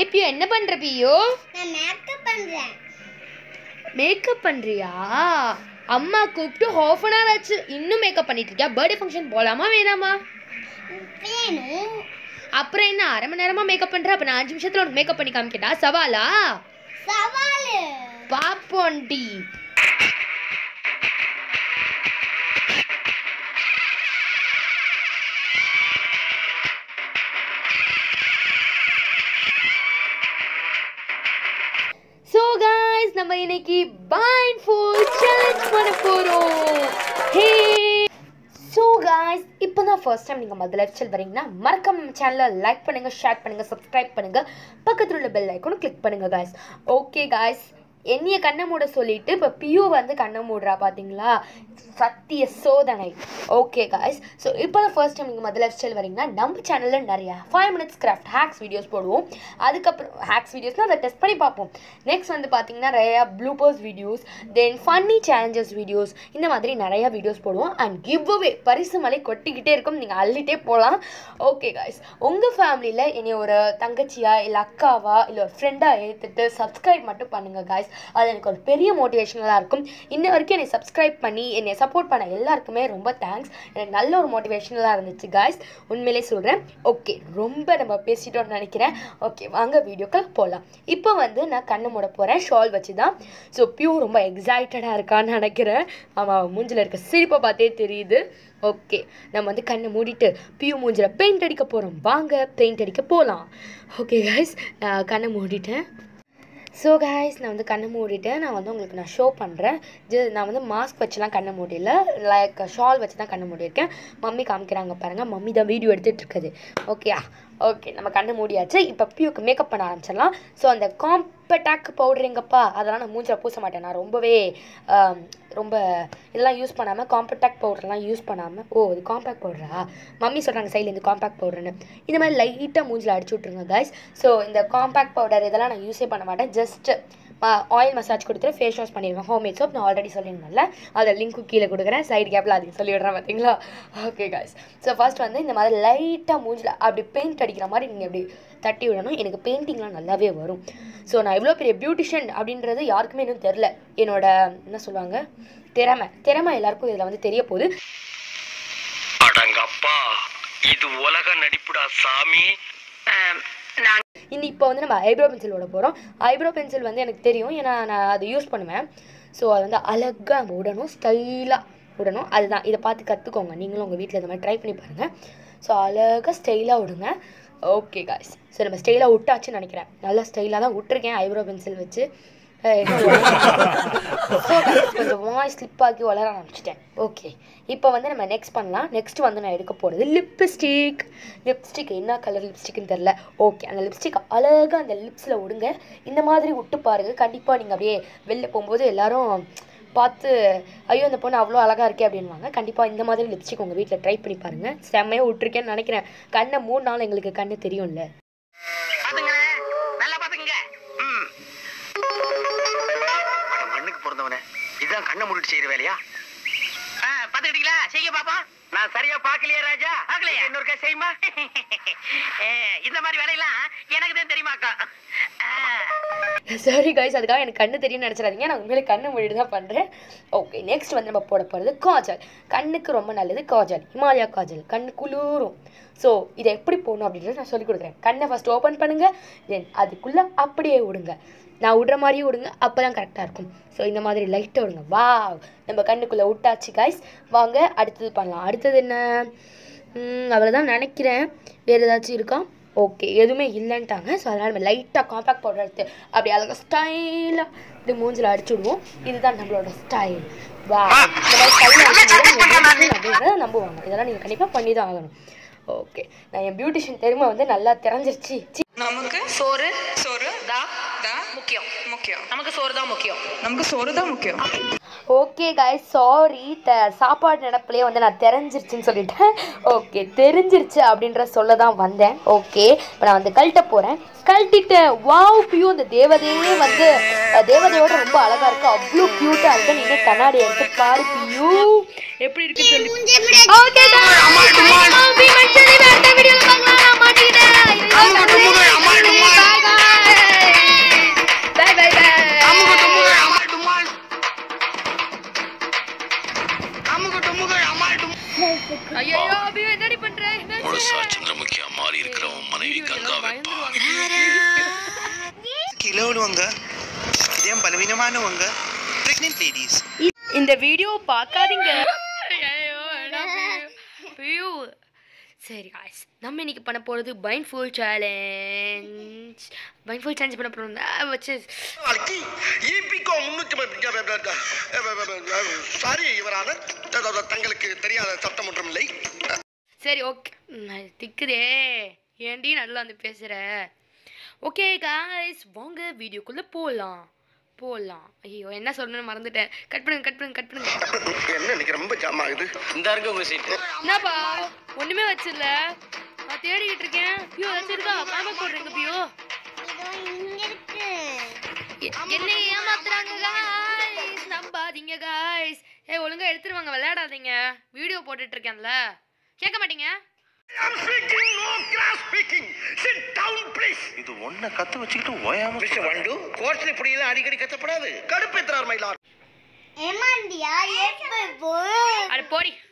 If you end up under Pio, makeup Andrea. Amma cooked to half an hour in no makeup on it. Birthday function, Bolama, Venama. Aprena, Ramanama makeup and trap and Anjim Shatron makeup and come kita. Savala Savala Papondi. Blindfold challenge பண்ண போறோம். Hey! So guys, இப்போ தான் first time நீங்க மத live channel வரீங்கனா மறக்காம நம்ம சேனலை like பண்ணுங்க, ஷேர் பண்ணுங்க, subscribe பண்ணுங்க, பக்கத்துல உள்ள bell icon click பண்ணுங்க guys. Okay guys, என்னைய கண்ண மூட சொல்லிட்டு இப்ப பியூ வந்து கண்ண மூடுறா பாத்தீங்களா? சத்திய சோதனை. Okay guys, so இப்போ தான் first time நீங்க மத லைவ் சேனல் வரீங்கனா நம்ம சேனல்ல நிறைய 5 minutes craft hacks videos போடுவோம். அதுக்கு அப்புறம் hacks videosனா அத டெஸ்ட் பண்ணி பாப்போம். Next வந்து பாத்தீங்கன்னா நிறைய bloopers videos, then funny challenges videos இந்த மாதிரி நிறைய videos போடுவோம் and giveaway பரிசு மலை கொட்டிக்கிட்டே இருக்கும். நீங்க அள்ளிட்டே போலாம். Okay guys, உங்க ஃபேமிலில என்ன ஒரு தங்கச்சியா இல்ல அக்காவா இல்ல ஒரு ஃப்ரெண்டா ஏத்திட்டு subscribe மட்டும் பண்ணுங்க guys. That's a very motivational arcum. In the subscribe money and support pana ellarkume romba thanks and a lot of motivational arnitch guys. Unmele Sudra. Okay, Rumba number paste it on Nanikira. Okay, Vanga video Kalpola. Ipa Vandana Kanamodapora, shawl Vachida. So pure Rumba excited Harkan Hanakira. Ama Munjalaka Siripa Pate Tiride. Okay, Naman the Kanamudita. Pew Munjara painted Kaporum Banga painted Kapola. Okay, guys, Kanamudita. So guys, now the kanna moodite na vandu ungalku na show pandren. Na vandu mask vachila kanna moodila like shawl vachila kanna moodirukken. Mummy kaamikiraanga parunga. Mummy da video edutittu irukade. Okay ah. Okay, nama kanna moodiyachu. Ipo piyuk makeup panna aarambichalam. So and the compact powder engappa adala na moonjra poosa maten. Na rombave romba idella use panama compact powder la use panama. Oh, the compact powder ah. Mummy solranga side la inda compact powder nu. Indha mari light ah moonjla adichu utrunga guys. So inda compact powder idella na use panna maten. Just oil massage kuduthre face wash pannirven homemade soap na already sollirundalla adha link ku keela kudukuren side gap la adhu solli vidran pathingala. Okay guys, so first vandu indha mari light ah moojila abbi paint adikira mari ninga abbi tatti vidanum enak painting la nallave varum. So na ivlo periya beautician abindradhu yaarkume enum therilla enoda enna solvanga therama ellarkum idla vandu theriya podu adangappa idu olaga nadipuda sami. Now we have eyebrow pencil. Eyebrow pencil is used for eyebrow pencil. So it's a good style. That's why you can try it. So it's a style. Okay guys. So we style. It's style. Eyebrow pencil. Okay. Now we next next lipstick. Lipstick is color lipstick. Okay, and the lipstick alaga and the lips la odunga indha maadhiri uttu paarenga kandipa neenga apdiye velle pogumbodhu ellarum paathu ayyo indha ponna avlo alaga irke apdinuvaanga kandipa indha maadhiri lipstick unga veetla try panni paarenga semmaya uttirukken nenikiren kanna moonu naal engalukku kanna theriyum la paathuga nalla paathuga adha mannukku porndavane idhaan kanna moodichu seiyra velaiya paathukitingala seiya papa நான் சரியா பாக்கலையா ராஜா பாக்கலையா இன்னொரு கை செய்மா இந்த மாதிரி வேலையெல்லாம் எனக்கு தான் தெரியுமாக்கா. Sorry guys, அதுக்காக எனக்கு கண்ணு தெரியும் நினைச்சிராதீங்க. நான் உங்களுக்கு கண்ணு மூடிட்டு தான் பண்றேன். ஓகே, நெக்ஸ்ட் வந்து நம்ம போட போறது காஜல். கண்ணுக்கு ரொம்ப நல்லது காஜல். ஹிமாலயா காஜல் கண்ணு குளுரும். சோ இத எப்படி போடணும் அப்படின்றத நான் சொல்லி கொடுக்கிறேன். கண்ணை ஃபர்ஸ்ட் ஓபன் பண்ணுங்க. தென் அதுக்குள்ள அப்படியே விடுங்க. நான் விடுற மாதிரியே விடுங்க. அப்பதான் கரெக்ட்டா இருக்கும். சோ இந்த மாதிரி லைட்டா விடுங்க. வாவ், நம்ம கண்ணுக்குள்ள விட்டாச்சு guys. வாங்க அடுத்து பண்ணலாம். அடுத்து என்ன? அவ்வளவுதான் நினைக்கிறேன். வேற ஏதாச்சும் இருக்கா? Okay, எதுமே இல்லன்ட்டாங்க. சோ அதனால லைட்டா காம்பாக்ட் பவுடர் எடுத்து அப்படியே அழகா ஸ்டைலா இந்த மூஞ்சில அடிச்சுடுவோம். இதுதான் நம்மளோட ஸ்டைல். வாவ், நம்புவாங்க இதெல்லாம் நீங்க கண்டிப்பா பண்ணி தான் ஆகணும். ஓகே, நான் என் பியூட்டிஷியன் தெரியுமா வந்து நல்லா தெரிஞ்சிருச்சு. நமக்கு சோறு சோறு தான் தான் முக்கியம் முக்கியம். நமக்கு சோறு தான் முக்கியம். நமக்கு சோறு தான் முக்கியம். ஓகே गाइस, சாரி சாப்பாடு நடப்பிலே வந்து நான் தெரிஞ்சிருச்சுன்னு சொல்லிட்டேன். ஓகே, தெரிஞ்சிருச்சு அப்படின்ற சொல்ல தான் வந்தேன். ஓகே, இப்போ நான் வந்து கல்ட்ட போறேன். கல்ட்டிட்ட வாவ், பியூ அந்த தேவதையே வந்து தேவதையோட ரொம்ப அழகா இருக்கு. அவ்ளோ கியூட்டா இருக்கு. நீங்க கண்ணாடி எடுத்து பாரு பியூ எப்படி இருக்கு சொல்லு. ஓகே गाइस, அம்மா டுமான் பீ மச்சலி வேற வீடியோல பார்க்கலாம். அம்மா டீடா அம்மா டுமான். Pregnant ladies. In the video, Pakadinga. Hey guys, I'm going to do a blindfold challenge. Blindfold challenge which is... Sorry, okay. Okay guys, let's video. Cut. One minute, let's see. I theory it again. You are sitting up. I'm a good ring of you. Guys. Hey, we'll get through a ladder thing. Video portrait again. Check a meeting. I'm speaking, no class speaking. Sit down, please. You do want to cut the chicken. Why am I going to? What's the pretty lady? Cut my lord. Emandia, yes, my boy.